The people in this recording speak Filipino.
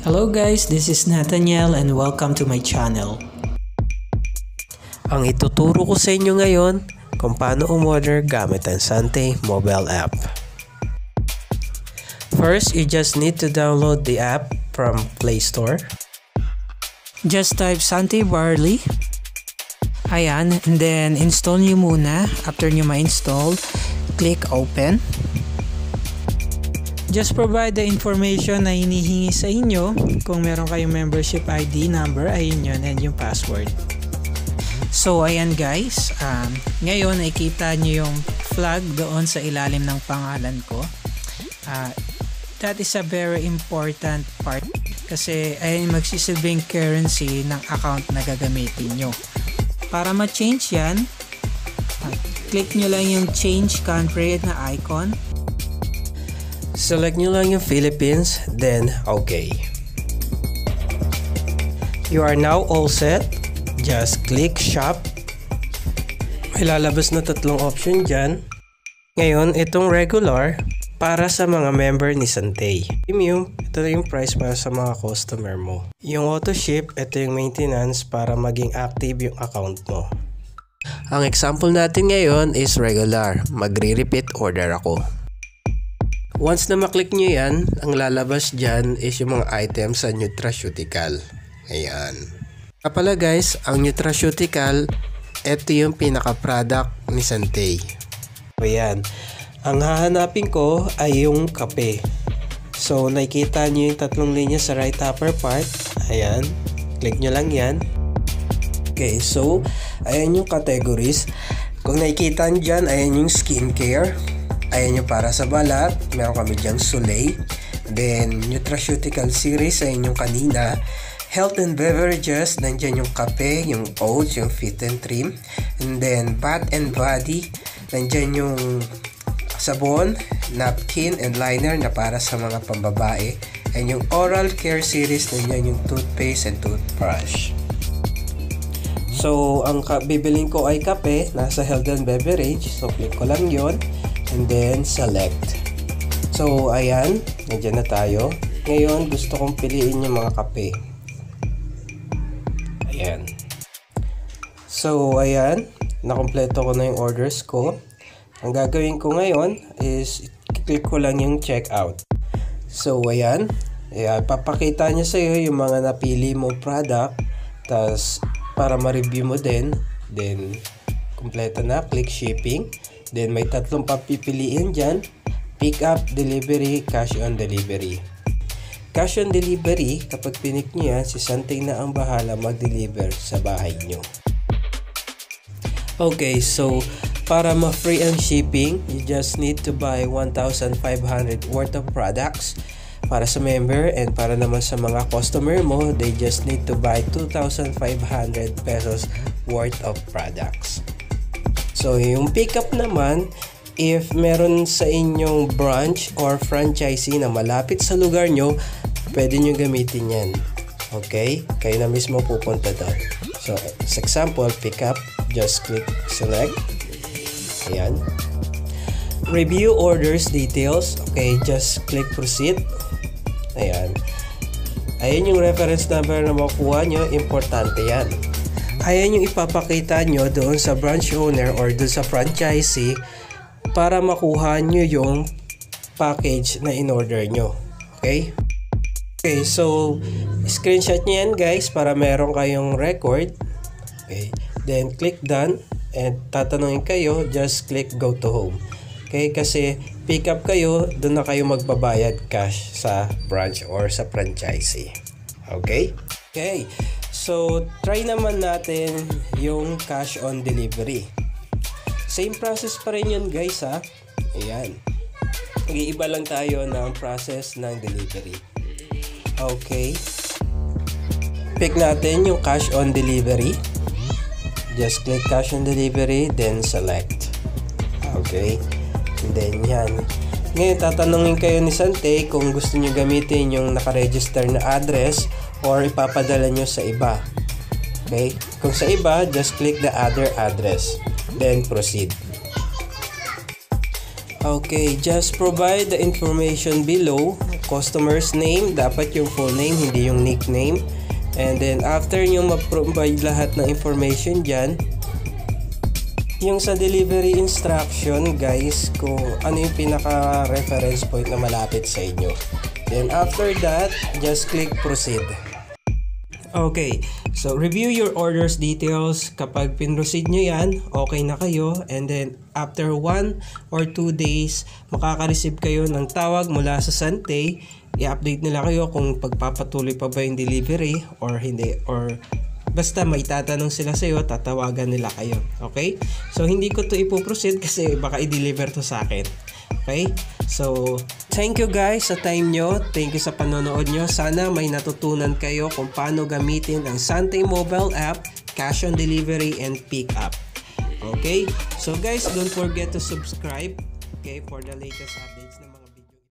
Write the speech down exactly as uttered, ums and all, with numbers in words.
Hello guys, this is Nathaniel and welcome to my channel. Ang ituturo ko sa inyo ngayon kung paano umorder gamit ang Sante mobile app. First, you just need to download the app from Play Store. Just type Sante Barley. Ayan, and then install nyo muna. After nyo ma-install, click open. Just provide the information na hinihingi sa inyo. Kung meron kayong membership I D number, ayun yun, and yung password. So ayan guys, um, ngayon nakikita nyo yung flag doon sa ilalim ng pangalan ko. Uh, that is a very important part kasi ayun magsisilbing currency ng account na gagamitin nyo. Para ma-change yan, uh, click nyo lang yung change country na icon. Select nyo lang yung Philippines, then okay. You are now all set. Just click shop. May lalabas na tatlong option dyan. Ngayon, itong regular para sa mga member ni Sante. Premium, ito na yung price para sa mga customer mo. Yung auto ship, ito yung maintenance para maging active yung account mo. Ang example natin ngayon is regular. Magre-repeat order ako. Once na maklik nyo yan, ang lalabas dyan is yung mga items sa Nutraceutical. Ayan. Kapala guys, ang Nutraceutical, ito yung pinaka-product ni Sante. Ayan. Ang hahanapin ko ay yung kape. So, nakikita nyo yung tatlong linya sa right upper part. Ayan. Click nyo lang yan. Okay, so, ayan yung categories. Kung nakikita nyo dyan, ayan yung skincare. Ayan yung para sa balat, meron kami dyang Soleil. Then, Nutraceutical series, ayan yung kanina. Health and beverages, nandyan yung kape, yung oats, yung fit and trim. And then, bath and body, nandyan yung sabon, napkin, and liner na para sa mga pambabae. And yung oral care series, nandyan yung toothpaste and toothbrush. So, ang bibiling ko ay kape, nasa health and beverage. So, click ko lang yon. And then select. So ayan, nandiyan na tayo. Ngayon gusto kong piliin yung mga kape. Ayan. So ayan, nakompleto ko na yung orders ko. Ang gagawin ko ngayon is click ko lang yung checkout. So ayan, ayan papakita niya sa iyo yung mga napili mong product. Tapos para ma-review mo din. Then kumpleto na, click shipping. Then may tatlong papipiliin dyan, pick up, delivery, cash on delivery. Cash on delivery, kapag pinik nyo yan, si Sante na ang bahala mag-deliver sa bahay nyo. Okay, so para ma-free ang shipping, you just need to buy one thousand five hundred worth of products para sa member, and para naman sa mga customer mo, they just need to buy two thousand five hundred pesos worth of products. So, yung pickup naman, if meron sa inyong branch or franchisee na malapit sa lugar nyo, pwede nyo gamitin yan. Okay? Kayo na mismo pupunta doon. So, as example, pickup, just click select. Ayan. Review orders details. Okay, just click proceed. Ayan. Ayan yung reference number na makukuha nyo. Importante yan. Ayan yung ipapakita nyo doon sa branch owner or doon sa franchisee para makuha nyo yung package na in-order nyo. Okay? Okay, so screenshot nyo yan guys para meron kayong record. Okay, then click done and tatanungin kayo, just click go to home. Okay, kasi pick up kayo, doon na kayo magbabayad cash sa branch or sa franchisee. Okay? Okay. So, try naman natin yung cash on delivery. Same process pa rin yun guys ha. Ayan. Mag-iiba lang tayo ng process ng delivery. Okay. Pick natin yung cash on delivery. Just click cash on delivery, then select. Okay. And then yan. Ngayon, tatanungin kayo ni Sante kung gusto nyo gamitin yung nakaregister na address or ipapadala nyo sa iba. Okay? Kung sa iba, just click the other address. Then, proceed. Okay, just provide the information below. Customer's name, dapat yung full name, hindi yung nickname. And then after nyo ma-provide lahat ng information dyan, yung sa delivery instruction guys, kung ano yung pinaka reference point na malapit sa inyo. Then after that, just click proceed. Okay, so review your orders details. Kapag pinroceed nyo yan, okay na kayo. And then after one or two days, makaka-receive kayo ng tawag mula sa Sante. I-update nila kayo kung pagpapatuloy pa ba yung delivery or hindi, or basta may tatanong sila sa iyo, tatawagan nila kayo. Okay? So hindi ko to ipo-proceed kasi baka i-deliver to sa akin. Okay? So thank you guys sa time nyo. Thank you sa panonood nyo. Sana may natutunan kayo kung paano gamitin ang Sante mobile app, cash on delivery and pick up. Okay? So guys, don't forget to subscribe, okay, for the latest updates ng mga